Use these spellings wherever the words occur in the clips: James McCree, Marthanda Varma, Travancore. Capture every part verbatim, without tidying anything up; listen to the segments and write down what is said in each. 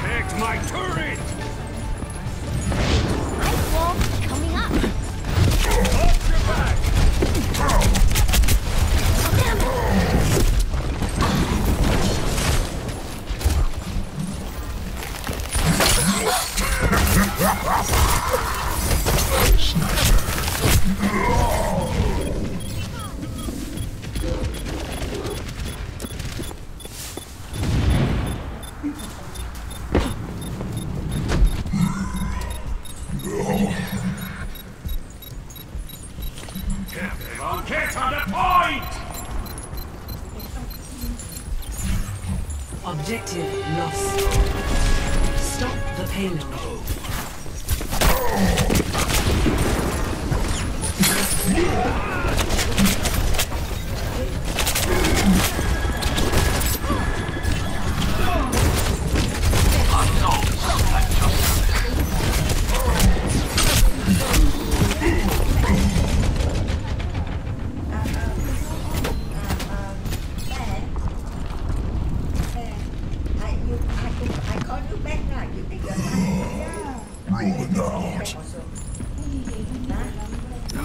Protect my turret! Ice wall coming up! Off your back! Objective lost. Stop the payload.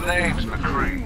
James McCree.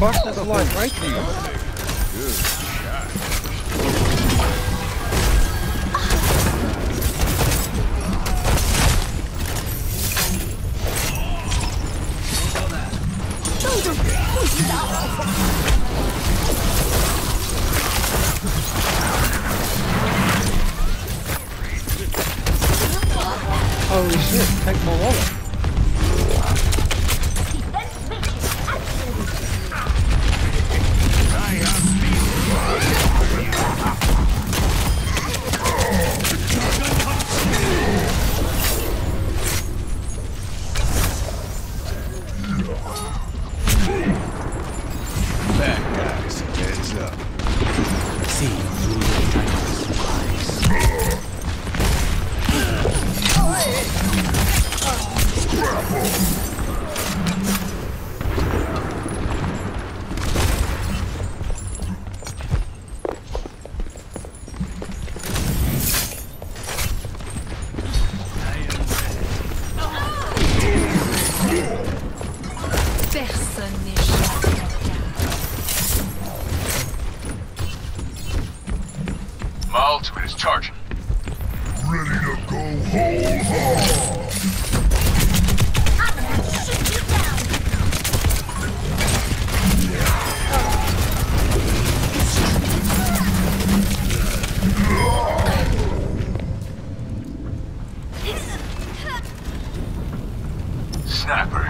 Buster's alive right here. Good shot. Oh shit, take my wallet. My ultimate is charging. Ready to go whole hog. I'm gonna shoot you down. Yeah. Sniper.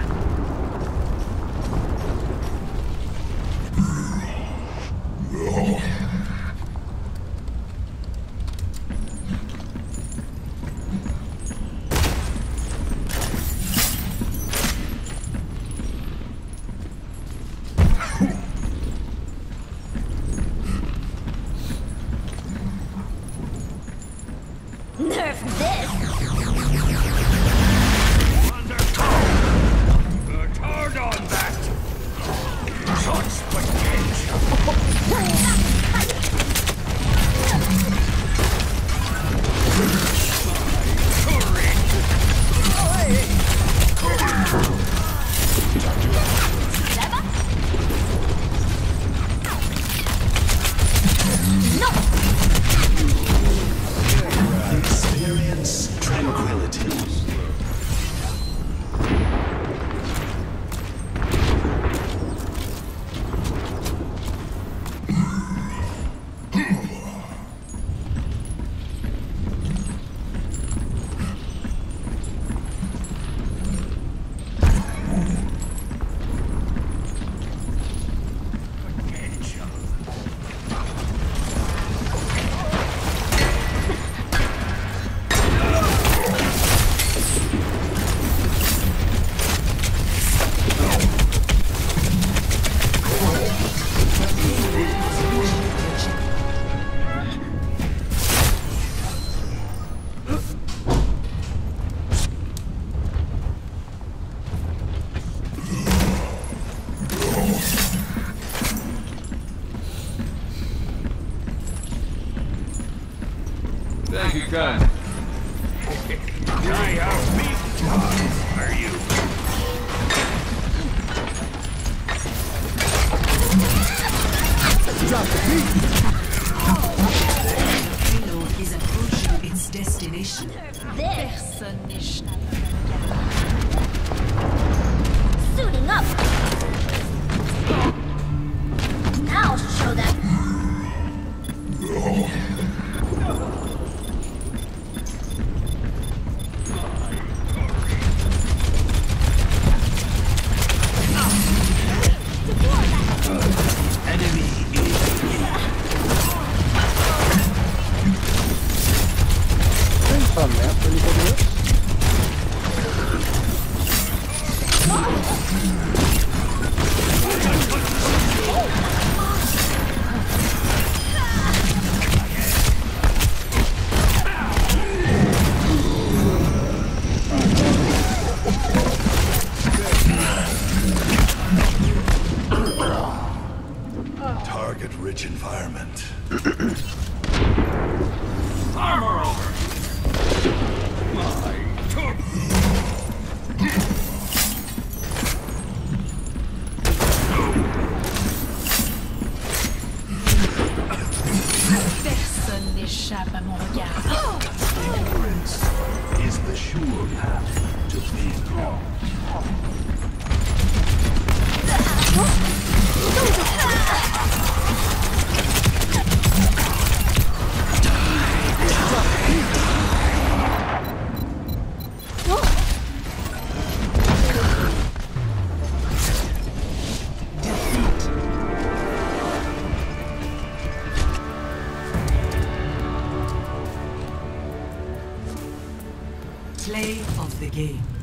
This. Wonderful. The like a gun. Dry out me. Are you? Drop the beat. The payload is approaching its destination. Personation. Suiting up. Now show them. Play of the game.